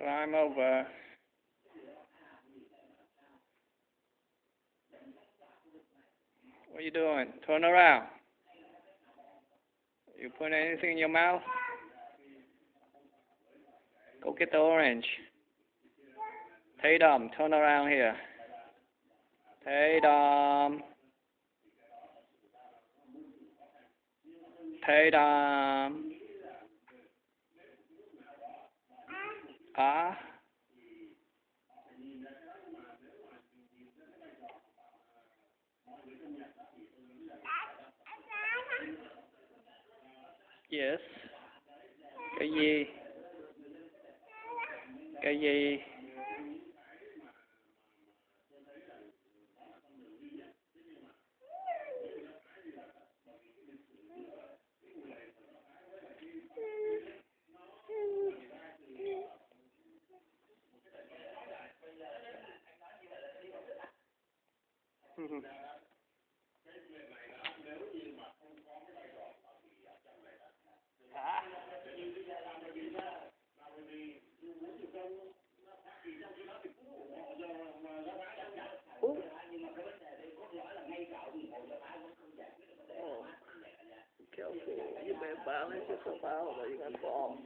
climb over. What are you doing? Turn around. You put anything in your mouth? Go get the orange. Tatum, turn around here. Tatum. Tatum. Ah. Yes. Cái gì? Cái gì? Balance yourself out or you're going to fall.